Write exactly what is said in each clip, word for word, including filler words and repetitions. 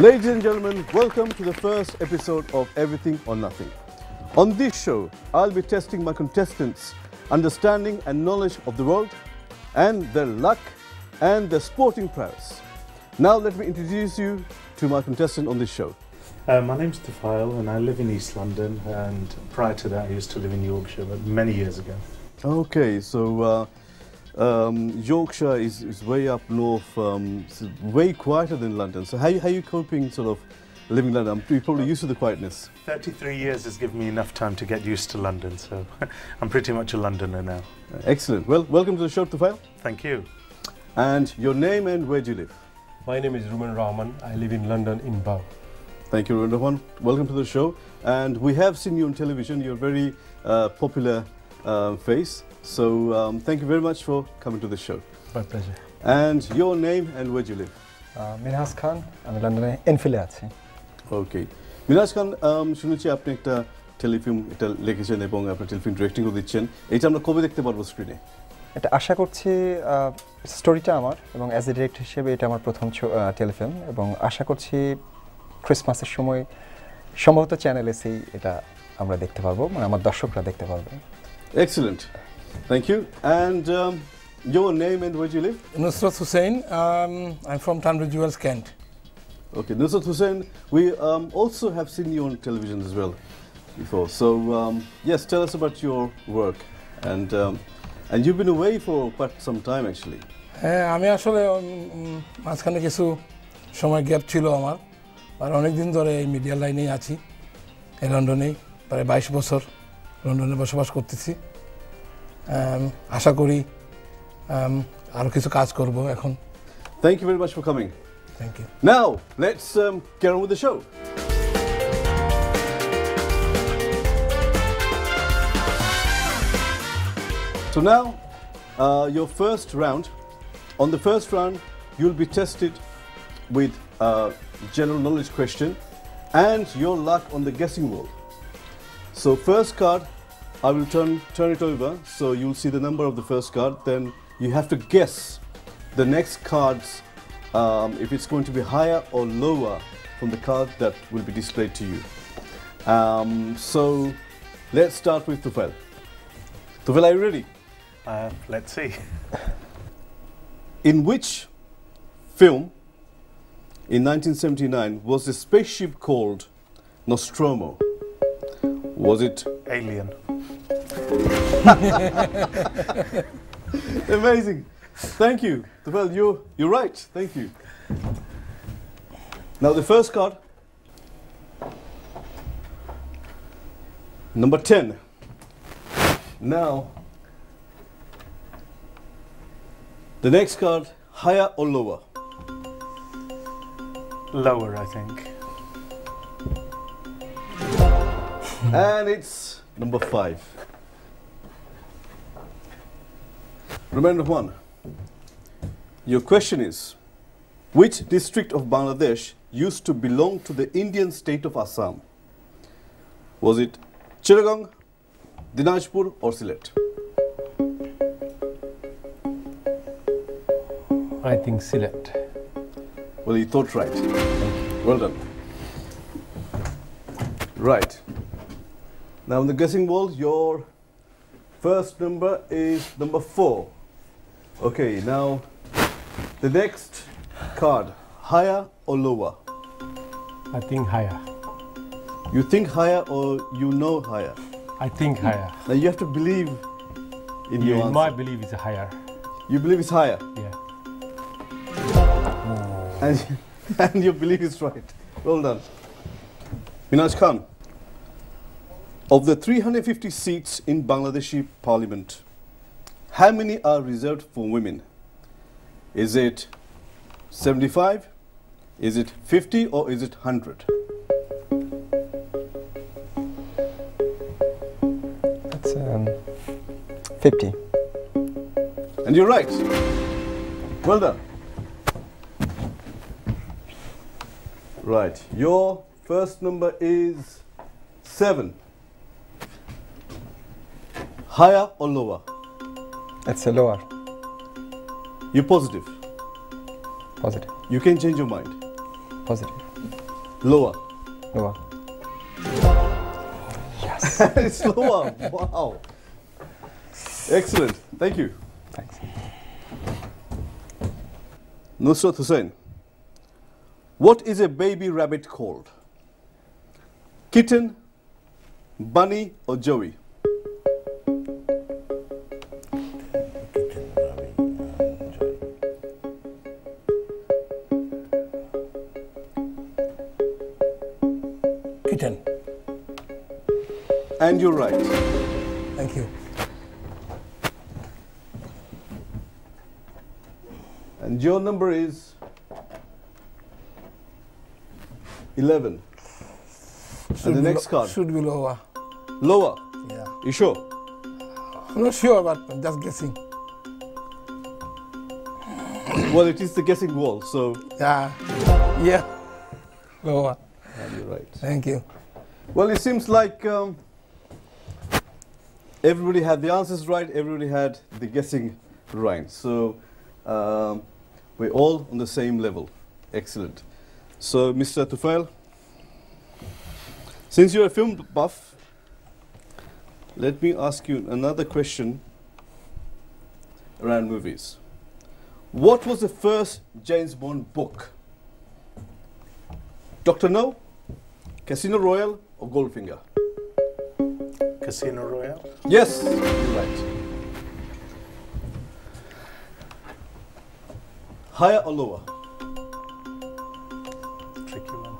Ladies and gentlemen, welcome to the first episode of Everything or Nothing. On this show, I'll be testing my contestants' understanding and knowledge of the world and their luck and their sporting prowess. Now let me introduce you to my contestant on this show. Uh, my name's Tufail and I live in East London, and prior to that I used to live in Yorkshire, but many years ago. Okay, so uh, Um, Yorkshire is, is way up north, um, it's way quieter than London. So how, how are you coping sort of living in London? You're probably used to the quietness. thirty-three years has given me enough time to get used to London, so I'm pretty much a Londoner now. Excellent. Well, welcome to the show, Tufail. Thank you. And your name and where do you live? My name is Ruman Rahman. I live in London, in Bow. Thank you, Ruman Rahman. Welcome to the show. And we have seen you on television. You're a very uh, popular uh, face. So um, thank you very much for coming to the show. My pleasure. And your name and where do you live? Uh, Minhaj Khan. I'm in London. Enfield. Okay. Minhaj Khan, um, শুনেছি আপনি একটা Telefilm এটা লিখেছেন এবং আপনি Telefilm directing করছেন। এটা আমরা কবে দেখতে পারবো স্ক্রিনে? এটা আশা করছি স্টোরিটা আমার এবং অ্যাজ এ ডিরেক্টর হিসেবে এটা আমার প্রথম টেলিফিল্ম এবং আশা করছি ক্রিসমাসের সময় সম্ভবত চ্যানেলে সেই এটা আমরা দেখতে পারবো, মানে আমার দর্শকরা দেখতে পারবে। Excellent. Thank you. And um, your name and where do you live? Nusrat Hussain. Um, I'm from Tunbridge Wells, Kent. Okay, Nusrat Hussain, we um, also have seen you on television as well before. So, um, yes, tell us about your work. And um, and you've been away for quite some time, actually. I am actually on Maskane Kisu, Shoma Gap Chilo Amar. But on a day, I am media line. I am in London. I am twenty-two years old. London, I am working. আশা করি আরো কিছু কাজ করব এখন। Thank you very much for coming. Thank you. Now let's um, get on with the show. So now uh, your first round. On the first round, you'll be tested with a general knowledge question and your luck on the guessing wheel. So first card. I will turn, turn it over, so you'll see the number of the first card, then you have to guess the next card's, um, if it's going to be higher or lower from the card that will be displayed to you. Um, so let's start with Tufail. Tufail, are you ready? Uh, let's see. In which film in nineteen seventy-nine was the spaceship called Nostromo? Was it Alien? Amazing. Thank you. Well, you're, you're right. Thank you. Now the first card. Number ten. Now, the next card, higher or lower? Lower, I think. And it's number five. Remember one. Your question is, which district of Bangladesh used to belong to the Indian state of Assam? Was it Chittagong, Dinajpur or Sylhet? I think Sylhet. Well, you thought right. Well done. Right. Now on the guessing ball, your first number is number four. Okay, now the next card, higher or lower? I think higher. You think higher or you know higher? I think higher. Now you have to believe in your answer. My belief is higher. You believe it's higher? Yeah. Oh. And, and your belief is right. Well done. Minhaj Khan, of the three hundred fifty seats in Bangladeshi Parliament, how many are reserved for women? Is it seventy-five, is it fifty or is it one hundred? That's um, fifty. And you're right. Well done. Right, your first number is seven. Higher or lower? It's a lower. You're positive? Positive. You can change your mind? Positive. Lower. Lower. Yes. It's lower. Wow. Excellent. Thank you. Thanks. Nusrat Hussain, what is a baby rabbit called? Kitten, bunny, or Joey? Kitten. And you're right. Thank you. And your number is eleven. And the next card? Should be lower. Lower? Yeah. You sure? I'm not sure, but I'm just guessing. Well, it is the guessing wall, so... Yeah. Yeah. Lower. And you're right. Thank you. Well, it seems like um, everybody had the answers right, everybody had the guessing right. So um, we're all on the same level. Excellent. So, Mister Tufail, since you're a film buff, let me ask you another question around movies. What was the first James Bond book? Doctor No, Casino Royale, or Goldfinger? Casino Royale? Yes, right. Higher or lower? Tricky one.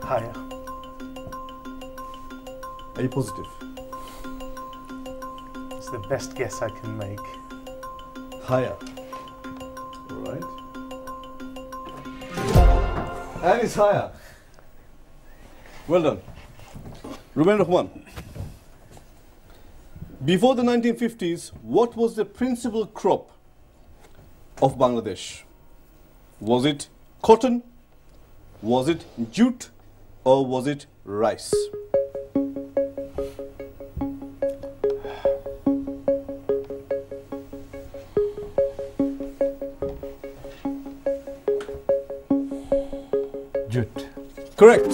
Higher. Are you positive? It's the best guess I can make. Higher. All right. And it's higher. Well done. Ruman Rahman, before the nineteen fifties, what was the principal crop of Bangladesh? Was it cotton? Was it jute? Or was it rice? Jute. Correct.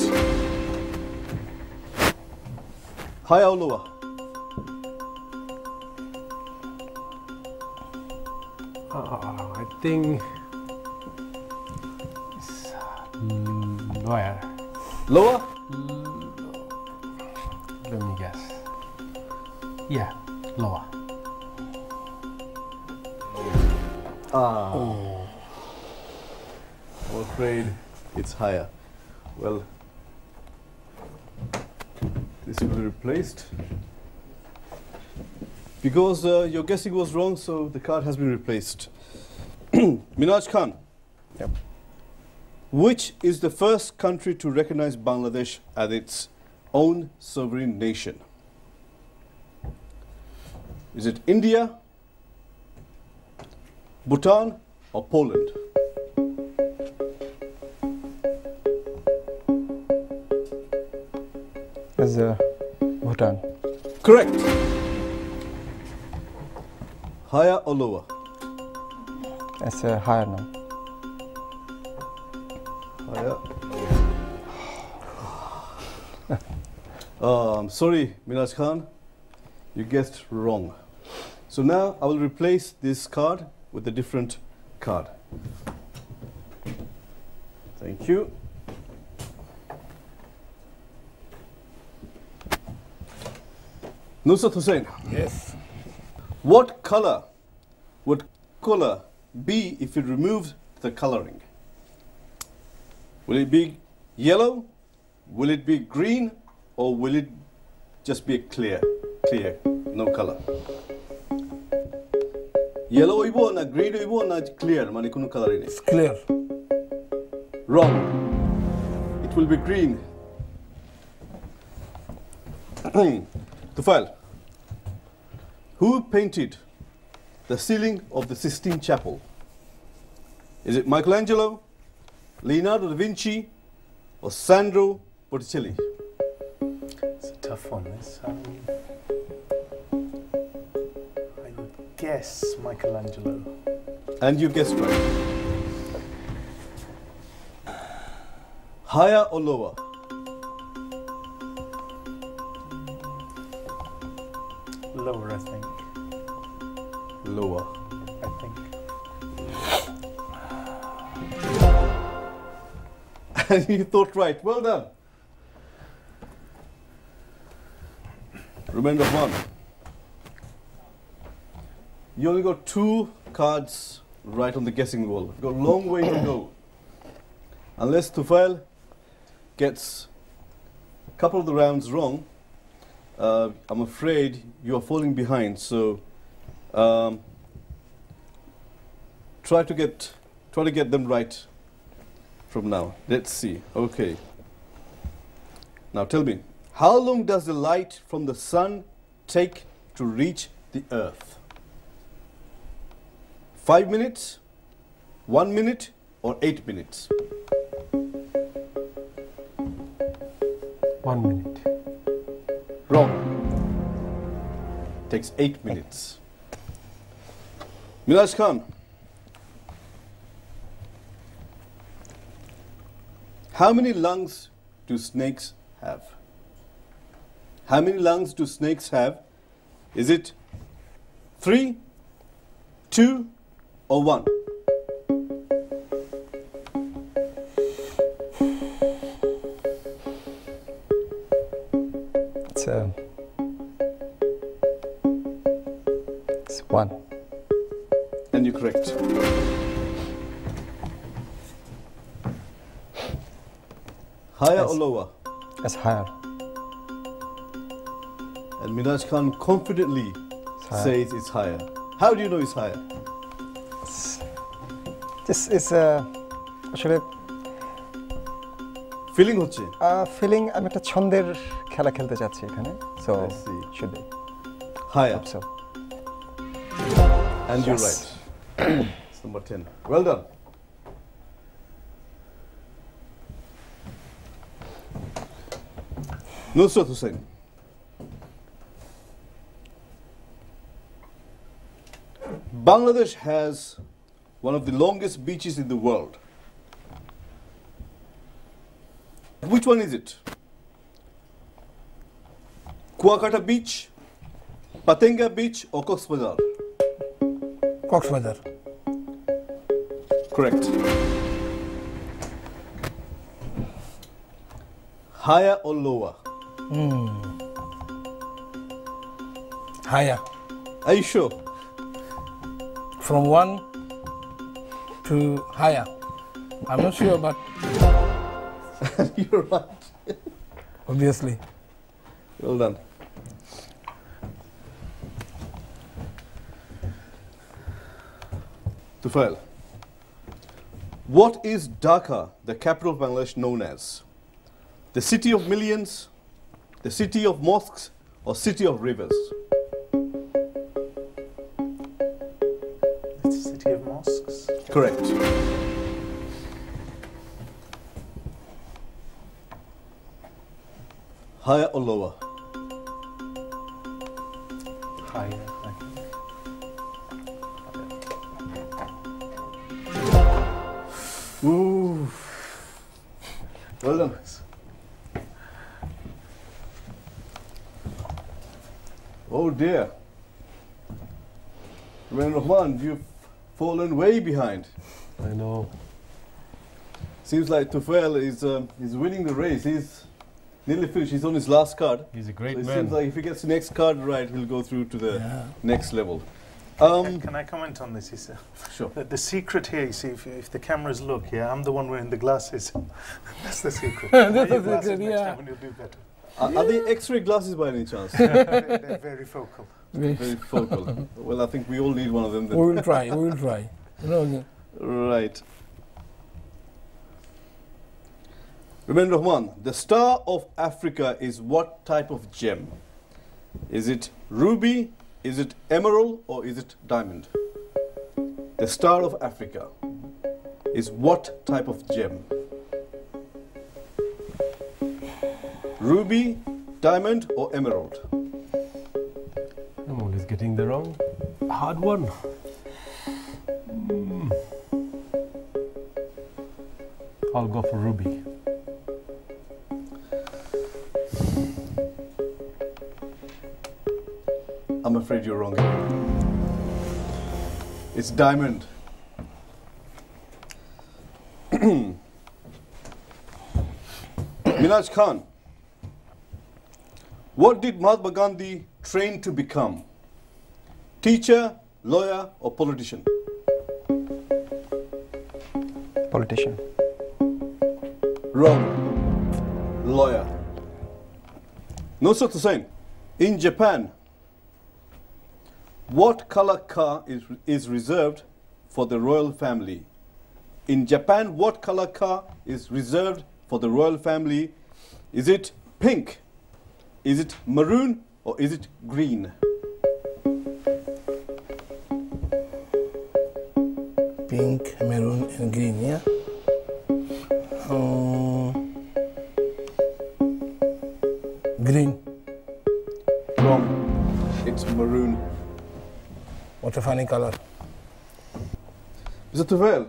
Higher or lower? Oh, I think it's lower. Lower? Let me guess. Yeah, lower. Ah. Oh. I'm afraid it's higher. Well, this will be replaced. Because uh, your guessing was wrong, so the card has been replaced. Minhaj Khan. Yep. Which is the first country to recognize Bangladesh as its own sovereign nation? Is it India, Bhutan, or Poland? It's uh, Bhutan. Correct. Higher or lower? It's uh, higher now. Higher. uh, I'm sorry, Minhaj Khan, you guessed wrong. So now I will replace this card with a different card. Thank you. Nusrat Hussain. Yes. What color would cola be if you removed the coloring? Will it be yellow? Will it be green? Or will it just be clear? Clear, no color. Yellow ibo na green ibo na clear. Mane kono color ei. It's clear. Wrong. It will be green. Tufail, who painted the ceiling of the Sistine Chapel? Is it Michelangelo, Leonardo da Vinci, or Sandro Botticelli? It's a tough one, this. Um, I would guess Michelangelo. And you guessed right. Higher or lower? Lower, I think. Lower. I think. And you thought right. Well done. Remember one. You only got two cards right on the guessing wall. You've got a long way to go. Unless Tufail gets a couple of the rounds wrong, uh, I'm afraid you are falling behind. So um, try to get try to get them right from now. Let's see. Okay. Now tell me, how long does the light from the sun take to reach the earth? Five minutes, one minute, or eight minutes? One minute. Wrong. Takes eight minutes. Minhaj Khan, how many lungs do snakes have? How many lungs do snakes have? Is it three, two, or one? It's, uh, it's one. And you're correct. Higher as, or lower? It's higher. And Minhaj Khan confidently it's says it's higher. How do you know it's higher? It's, this is uh, actually feeling hoche. Uh, feeling. I'm at a chonder. খেলা খেলতে যাচ্ছি এখানে so should be higher. Hope so. And yes, you're right. It's number ten. Well done. Nusrat Hussain, Bangladesh has one of the longest beaches in the world. Which one is it? Kuakata Beach, Patenga Beach, or Cox's Bazar? Cox's Bazar. Correct. Higher or lower? Mm. Higher. Are you sure? From one to higher. I'm not sure, but... You're right. Obviously. Well done. Tufail, what is Dhaka, the capital of Bangladesh, known as? The city of millions, the city of mosques, or city of rivers? It's the city of mosques. Correct. Higher or lower? Higher, I think. Ooh. Well done. Oh dear. Ruman Rahman, you've fallen way behind. I know. Seems like Tufail is um, is winning the race. He's nearly finished. He's on his last card. He's a great so it man. It seems like if he gets the next card right, he'll go through to the yeah. next level. Um, can, can I comment on this? Is, uh, sure. The, the secret here, you see, if, if the cameras look, yeah, I'm the one wearing the glasses. That's the secret. That's the secret, yeah. You'll do better. Are, are they X-ray glasses by any chance? they're, they're very focal. Very focal. Well, I think we all need one of them then. We will try. We will try. No, no. Right. Ruman Rahman, the Star of Africa is what type of gem? Is it ruby, is it emerald, or is it diamond? The Star of Africa is what type of gem? Ruby, diamond, or emerald? I'm always getting the wrong hard one. Mm. I'll go for ruby. I'm afraid you're wrong. It's diamond. Minhaj Khan, what did Mahatma Gandhi train to become? Teacher, lawyer, or politician? Politician. Wrong. Lawyer. Nusrat Hussain, in Japan, what color car is, is reserved for the royal family? In Japan, what color car is reserved for the royal family? Is it pink? Is it maroon? Or is it green? Pink, maroon and green, yeah? Uh, green. Wrong. It's maroon. What a funny color. Mister Tufail,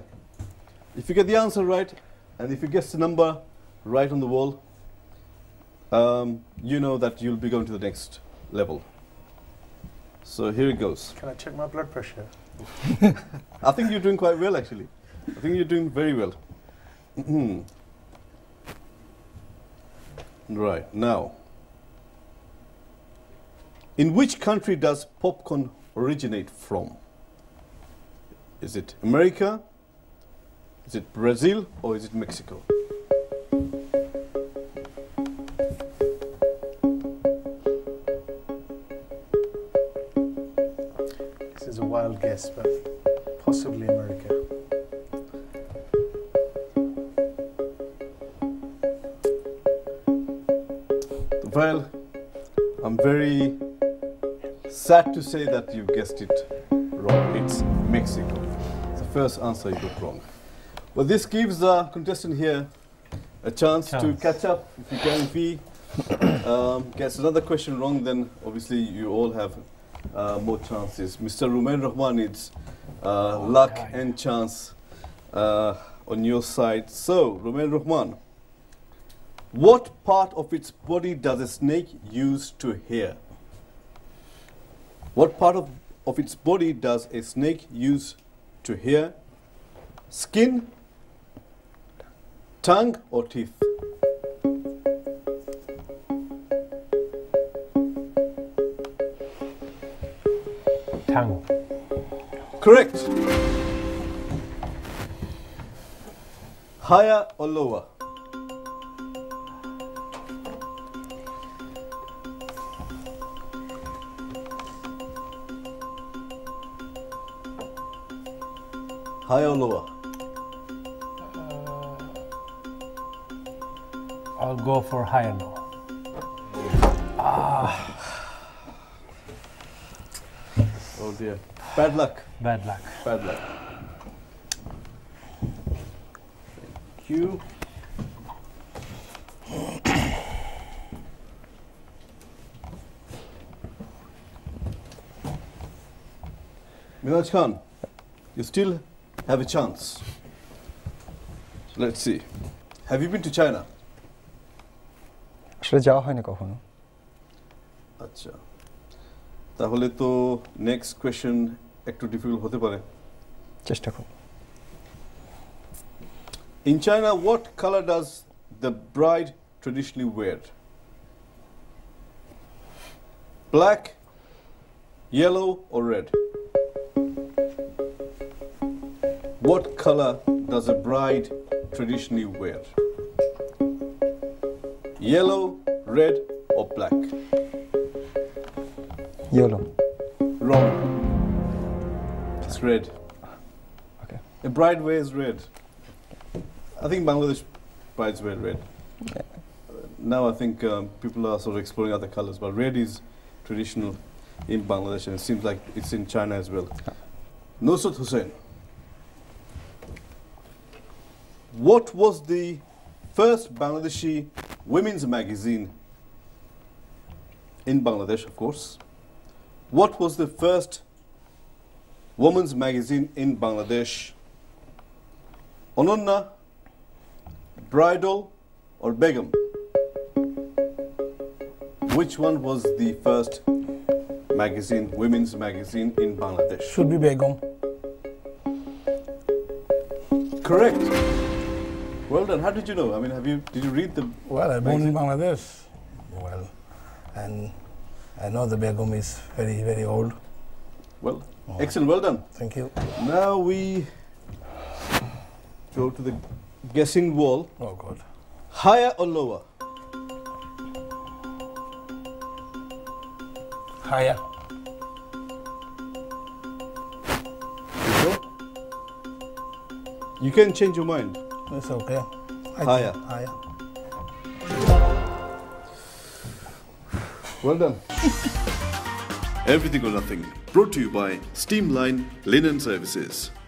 if you get the answer right, and if you guess the number right on the wall, um, you know that you'll be going to the next level. So here it goes. Can I check my blood pressure? I think you're doing quite well, actually. I think you're doing very well. Right, now. In which country does popcorn originate from? Is it America? Is it Brazil or is it Mexico? This is a wild guess, but possibly America. Well, I'm very sad to say that you've guessed it wrong. It's Mexico. It's the first answer you got wrong. Well, this gives the contestant here a chance, chance. to catch up. If you can, if he um, gets another question wrong, then obviously you all have uh, more chances. Mister Ruman Rahman, it's uh, oh, luck God. and chance uh, on your side. So, Ruman Rahman, what part of its body does a snake use to hear? What part of, of its body does a snake use to hear? Skin, tongue, or teeth? Tongue. Correct. Higher or lower? Higher or lower? I'll go for higher now. Ah. Oh dear. Bad luck. Bad luck. Bad luck. Thank you. Minhaj Khan, you still have a chance. Let's see. Have you been to China? আসলে যাওয়া হয়নি কখনো। আচ্ছা, তাহলে তো next question একটু difficult হতে পারে, চেষ্টা করব। In China, what color does the bride traditionally wear? Black, yellow or red? What color does a bride traditionally wear? Yellow, red, or black? Yellow. Wrong. It's red. Okay. A bride wears red. I think Bangladesh brides wear red. Okay. Uh, now I think um, people are sort of exploring other colors, but red is traditional in Bangladesh, and it seems like it's in China as well. Okay. Nusrat Hussain, what was the first Bangladeshi women's magazine in Bangladesh, of course? What was the first woman's magazine in Bangladesh? Ononna, Bridal, or Begum? Which one was the first magazine, women's magazine in Bangladesh. Should be Begum. Correct. Well done. How did you know? I mean, have you, did you read the... Well, I was born in Bangladesh. Well, and I know the Begum is very, very old. Well, oh. excellent. Well done. Thank you. Now we go to the guessing wall. Oh, God. Higher or lower? Higher. You can change your mind. It's okay. I higher. Higher. Well done. Everything or Nothing, brought to you by Streamline Linen Services.